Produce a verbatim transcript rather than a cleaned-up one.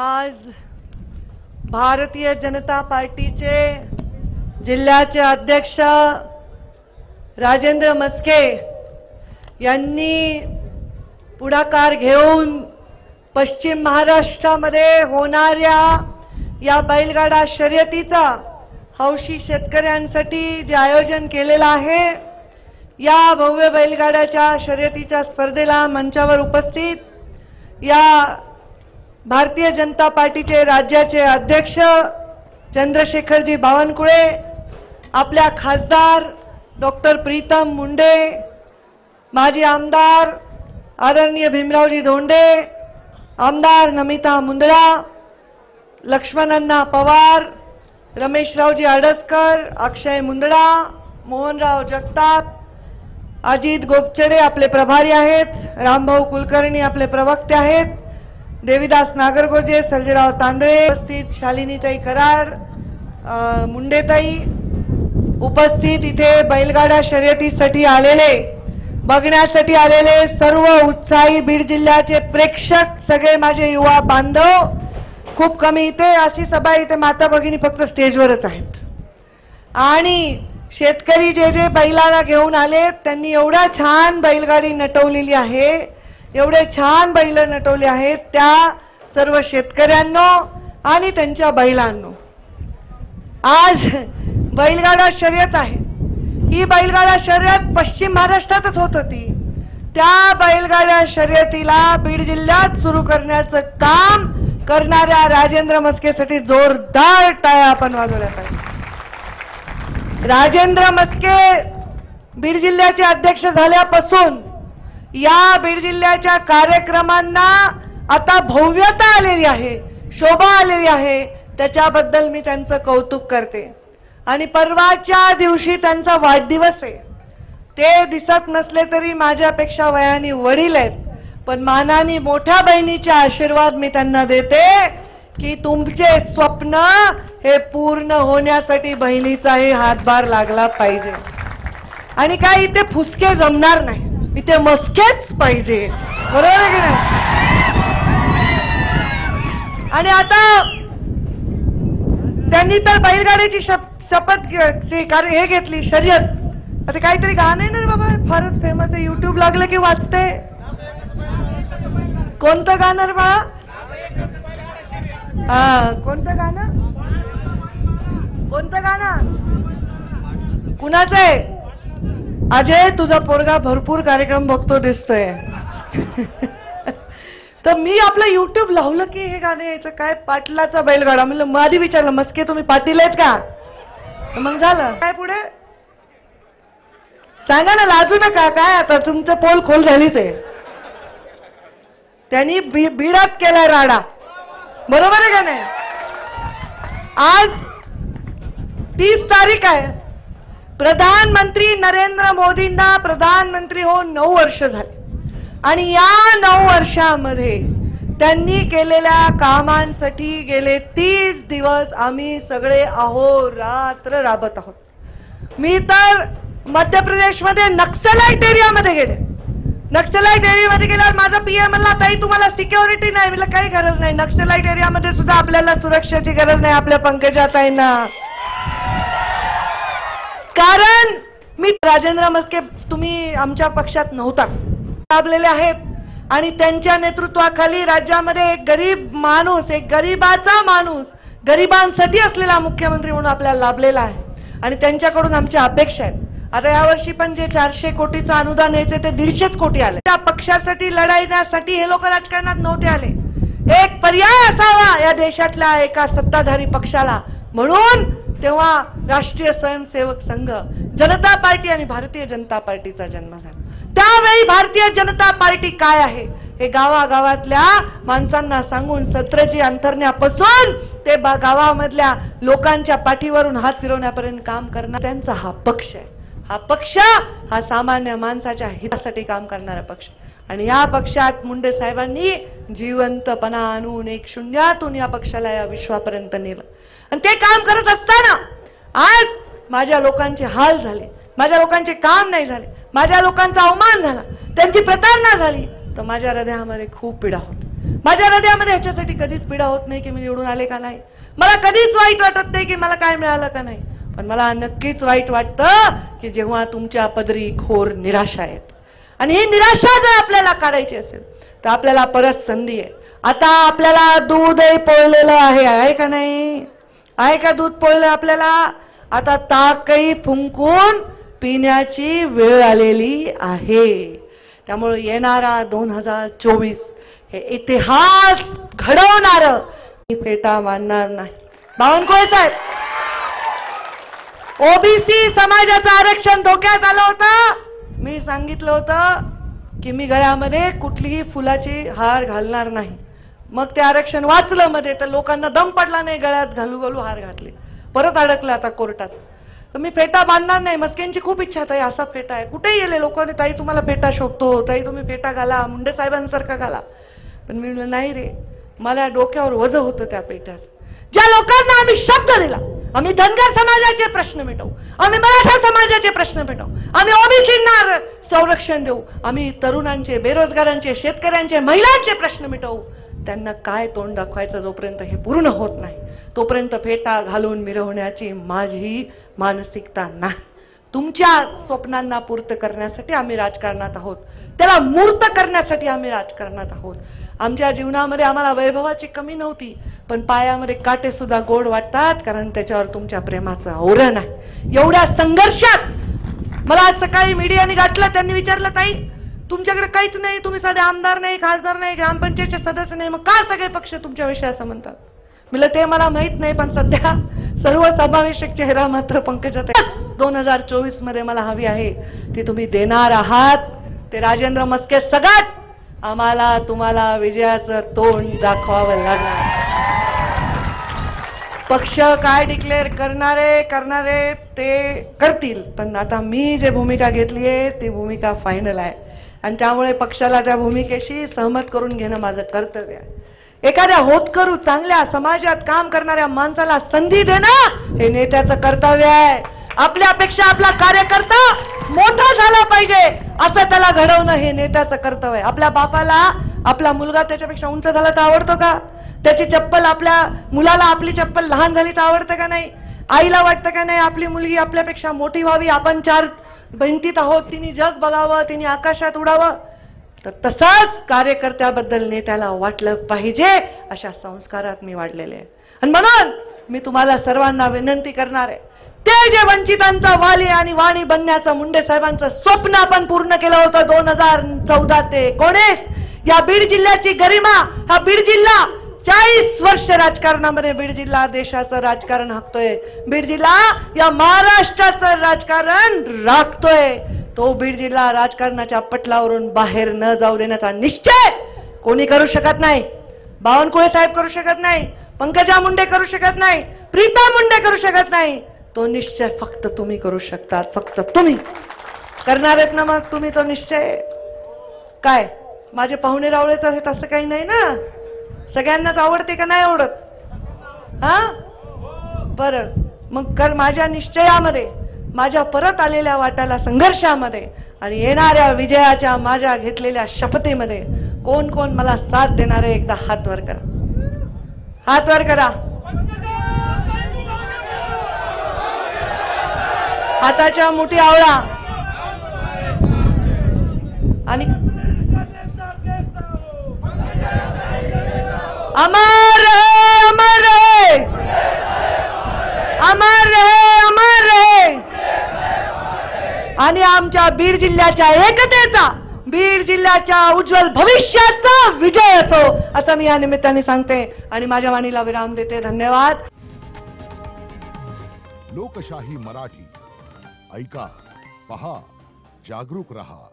आज भारतीय जनता पार्टीचे जिल्ह्याचे अध्यक्ष राजेंद्र मस्के यांनी पुढाकार घेऊन पश्चिम महाराष्ट्रामध्ये होणाऱ्या या बैलगाडा शर्यतीचा हौशी शेतकऱ्यांसाठी जे आयोजन केलेलं आहे या भव्य बैलगाड्याच्या शर्यतीच्या स्पर्धेला मंचावर उपस्थित या भारतीय जनता पार्टीचे राज्याचे अध्यक्ष चंद्रशेखरजी बावनकुले, आपल्या खासदार डॉक्टर प्रीतम मुंडे, माजी आमदार आदरणीय भीमरावजी धोडे, आमदार नमिता मुंद्रा, लक्ष्मणन्ना पवार, रमेश जी आडस्कर, अक्षय मुंदड़ा, मोहनराव जगताप, अजीत गोपचड़े आपले प्रभारी आहेत, रामभाऊ कुलकर्णी आपले प्रवक्ते आहेत, देवीदास नागरगोजे, सरजेराव तांदळे उपस्थित, शालिनीताई करार, मुंडेताई उपस्थित, इथे बैलगाडा शर्यतीसाठी आलेले, बघण्यासाठी आलेले सर्व उत्साही बीड जिल्ह्याचे प्रेक्षक, सगळे माझे युवा बांधव, खूप कमी इथे अशी सभा इथे माता भगिनी फक्त स्टेजवरच आहेत। आणि शेतकरी जे जे बैलाला घेऊन आलेत त्यांनी एवढा छान बैलगाडी नटवलेली आहे, एवढे छान बैल नटवले आहेत, त्या सर्व शेतकऱ्यांनो आणि त्यांच्या बैलांनो आज बैलगाडा शर्यत आहे। ही बैलगाडा शर्यत पश्चिम महाराष्ट्रातच होत होती, त्या बैलगाडा शर्यतीला बीड जिल्ह्यात सुरू करण्याचं काम करणाऱ्या राजेंद्र मस्केसाठी जोरदार टाळ्या आपण वाजवल्या पाहिजे। राजेंद्र मस्के बीड जिल्ह्याचे अध्यक्ष झाल्यापासून या बीड जिल्ह्याच्या कार्यक्रमांना आता भव्यता आलेली आहे, शोभा आलेली आहे, त्याच्याबद्दल मी त्यांचं कौतुक करते। आणि परवाच्या दिवशी त्यांचा वाढदिवस आहे, ते दिसत नसले तरी माझ्यापेक्षा वयाने वडील आहेत, पण मानाने मोठ्या बहिणीचा आशीर्वाद मी त्यांना देते की तुमचे स्वप्न हे पूर्ण होण्यासाठी बहिणीचाही हातभार लागला पाहिजे। आणि काय इथे फुसके जमणार नाही, इथे मस्केच पाहिजे, बरोबर आहे की नाही? आणि आता त्यांनी तर बैलगाडीची शपथ हे घेतली शर्यत, आता काहीतरी गाणं आहे ना बाबा, फारच फेमस आहे, युट्यूब लागलं की वाचते, कोणतं गाणं रे बाळा? हा, कोणतं गाणं कोणतं गाणं कुणाचं आहे? अजय तुझा पोरगा भरपूर कार्यक्रम बघतो दिसतोय तर मी आपलं युट्यूब लावलं की हे गाणं यायचं, काय पाटलाचा बैलगाडा, म्हणलं मग आधी विचारलं मस्के तुम्ही पाटील आहेत का, मग झालं काय पुढे सांगा ना, लाजू नका, काय आता तुमचं पोल खोल झालीच आहे। त्यांनी भिडात केलाय राडा, बरोबर आहे का नाही? आज तीस तारीख आहे, प्रधानमंत्री नरेंद्र मोदींना प्रधानमंत्री होऊन नऊ वर्ष झाले आणि या नऊ वर्षामध्ये त्यांनी केलेल्या कामांसाठी गेले तीस दिवस आम्ही सगळे अहोरात्र राबत आहोत। मी तर मध्य प्रदेशमध्ये नक्सलाईट एरियामध्ये गेले, नक्सलाईट एरियामध्ये गेल्यावर माझा पीएम म्हणला ताई तुम्हाला सिक्युरिटी नाही, मला काही गरज नाही, नक्सलाईट एरियामध्ये सुद्धा आपल्याला सुरक्षेची गरज नाही आपल्या पंकजा ताईंना, कारण मी राजेंद्र मस्के तुम्ही आमच्या पक्षात नव्हता, लाभलेले आहेत आणि त्यांच्या नेतृत्वाखाली राज्यामध्ये एक गरीब माणूस, एक गरीबाचा माणूस, गरिबांसाठी असलेला मुख्यमंत्री म्हणून आपल्याला लाभलेला आहे आणि त्यांच्याकडून आमच्या अपेक्षा आहेत। आता यावर्षी पण जे चारशे कोटीचं अनुदान यायचं ते दीडशेच कोटी आले, त्या पक्षासाठी लढाईण्यासाठी हे लोक राजकारणात नव्हते आले, एक पर्याय असावा या देशातल्या एका सत्ताधारी पक्षाला, म्हणून तेव्हा राष्ट्रीय स्वयंसेवक संघ, जनता पार्टी आणि भारतीय जनता पार्टीचा जन्म झाला। त्यावेळी भारतीय जनता पार्टी काय आहे हे गावागावातल्या माणसांना सांगून सत्रची अंतरण्यापासून ते गावामधल्या लोकांच्या पाठीवरून हात फिरवण्यापर्यंत काम करणार त्यांचा हा पक्ष आहे। हा पक्ष हा सामान्य माणसाच्या हितासाठी काम करणारा पक्ष, आणि या पक्षात मुंडे साहेबांनी जिवंतपणा आणून एक शून्यातून या पक्षाला या विश्वापर्यंत नेलं आणि ते काम करत असताना आज माझ्या लोकांचे हाल झाले, माझ्या लोकांचे काम नाही झाले, माझ्या लोकांचा अवमान झाला, त्यांची प्रतारणा झाली, तर माझ्या हृदयामध्ये खूप पीडा होती। माझ्या हृदयामध्ये ह्याच्यासाठी कधीच पीडा होत नाही की मी निवडून आले का नाही, मला कधीच वाईट वाटत नाही की मला काय मिळालं का नाही, पण मला नक्कीच वाईट वाटतं की जेव्हा तुमच्या पदरी घोर निराशा आहेत. आणि ही निराशा जर आपल्याला काढायची असेल तर आपल्याला परत संधी आहे. आता आपल्याला दूधही पोळलेलं आहे, आहे का नाही, आहे का दूध पोळलं आपल्याला, आता ताकही फुंकून पिण्याची वेळ आलेली आहे. त्यामुळे येणारा दोन हजार चोवीस हे इतिहास घडवणार फेटा मानणार नाही. बावनकुळे साहेब, ओबीसी समाजाचं आरक्षण धोक्यात आलं होतं, मी सांगितलं होतं की मी गळ्यामध्ये कुठलीही फुलाची हार घालणार नाही. मग ते आरक्षण वाचलं मध्ये तर लोकांना दम पडला नाही, गळ्यात घालू घालू हार घातले, परत अडकलं आता कोर्टात. तर मी फेटा बांधणार नाही. मस्केंची खूप इच्छा, ताई असा फेटा आहे, कुठे गेले लोक, ताई तुम्हाला फेटा शोभतो, ताई तुम्ही फेटा घाला, मुंडे साहेबांसारखा घाला, पण मी म्हणलं नाही रे, मला डोक्यावर वजन होतं त्या फेट्याचं. ज्या लोकांना आम्ही शब्द दिला, आम्ही धनगर समाजाचे प्रश्न मिटवू, आम्ही मराठा समाजाचे प्रश्न मिटवू, आम्ही ओबीसींना संरक्षण देऊ, आम्ही तरुणांचे, बेरोजगारांचे, शेतकऱ्यांचे, महिलांचे प्रश्न मिटवू, त्यांना काय तोंड दाखवायचं. जोपर्यंत हे पूर्ण होत नाही तोपर्यंत फेटा घालून मिरवण्याची माझी मानसिकता नाही. तुमच्या स्वप्नांना पूर्त करण्यासाठी आम्ही राजकारणात आहोत, त्याला मूर्त करण्यासाठी आम्ही राजकारणात आहोत. आमच्या जीवनामध्ये आम्हाला वैभवाची कमी नव्हती, पण पायामध्ये काटे सुद्धा गोड वाटतात, कारण त्याच्यावर तुमच्या प्रेमाचं आवरण आहे. एवढ्या संघर्षात मला आज सकाळी मीडियाने गाठलं, त्यांनी विचारलं ताई तुमच्याकडे काहीच नाही, तुम्ही साधे आमदार नाही, खासदार नाही, ग्रामपंचायतचे सदस्य नाही, मग का सगळे पक्ष तुमच्या विषयी असं म्हणतात. मला ते मला माहित नाही, पण सध्या सर्व समावेशक चेहरा मात्र पंकजा दोन हजार चोवीस मध्ये मला हवी आहे, ती तुम्ही देणार आहात. ते राजेंद्र मस्के सगट, आम्हाला तुम्हाला विजयाचं तोंड दाखवावं लागणार. पक्ष काय डिक्लेअर करणारे करणारे ते करतील, पण आता मी जे भूमिका घेतली आहे ती भूमिका फायनल आहे, आणि त्यामुळे पक्षाला त्या भूमिकेशी सहमत करून घेणं माझं कर्तव्य आहे. एखाद्या होतकरू, चांगल्या समाजात काम करणाऱ्या माणसाला संधी देणं हे नेत्याचं कर्तव्य आहे. आपल्यापेक्षा आपला कार्यकर्ता मोठा झाला पाहिजे असं त्याला घडवणं हे नेत्याचं कर्तव्य आहे. आपल्या बापाला आपला मुलगा त्याच्यापेक्षा उंच झाला तर आवडतो का? त्याची चप्पल, आपल्या मुलाला आपली चप्पल लहान झाली तर आवडतं का नाही? आईला वाटतं का नाही आपली मुलगी आपल्यापेक्षा मोठी व्हावी, आपण चार भिंतीत आहोत, तिने जग बघावं, तिने आकाशात उडावं? तर तसाच कार्यकर्त्याबद्दल नेत्याला वाटलं पाहिजे, अशा संस्कारात मी वाढलेले आहे. आणि म्हणून मी तुम्हाला सर्वांना विनंती करणार आहे, ते जे वंचितांचा वाली आणि वाणी बनण्याचं मुंडे साहेबांचं स्वप्न आपण पूर्ण केलं होतं दोन हजार चौदा ते एकोणीस, या बीड जिल्ह्याची गरिमा, हा बीड जिल्हा चाळीस वर्ष राजकारणामध्ये, बीड जिल्हा देशाचं राजकारण हाकतोय, बीड जिल्हा या महाराष्ट्राचं राजकारण राखतोय, तो बीड जिल्हा राजकारणाच्या पटलावरून बाहेर न जाऊ देण्याचा निश्चय कोणी करू शकत नाही. बावनकुळे साहेब करू शकत नाही, पंकजा मुंडे करू शकत नाही, प्रीतम मुंडे करू शकत नाही. तो निश्चय फक्त तुम्ही करू शकतात, फक्त तुम्ही करणार आहेत ना, मग तुम्ही तो निश्चय. काय माझे पाहुणे रावळेच आहेत असं काही नाही ना, सगळ्यांनाच आवडते का नाही आवडत? हा बरं, मग कर माझ्या निश्चयामध्ये, माझ्या परत आलेल्या वाटाला संघर्षामध्ये आणि येणाऱ्या विजयाच्या माझ्या घेतलेल्या शपथेमध्ये कोण कोण मला साथ देणार आहे एकदा हात वर करा, हात वर करा. हाताच्या मुठी आवळा आणि अमर अमर अमर अमर आणि आमच्या बीड जिल्ह्याच्या एकतेचा, बीड जिल्ह्याच्या उज्ज्वल भविष्याचा विजय असो, असं मी या निमित्ताने सांगते आणि माझ्या वाणीला विराम देते. धन्यवाद. लोकशाही मराठी ऐका, पहा, जागरूक रहा.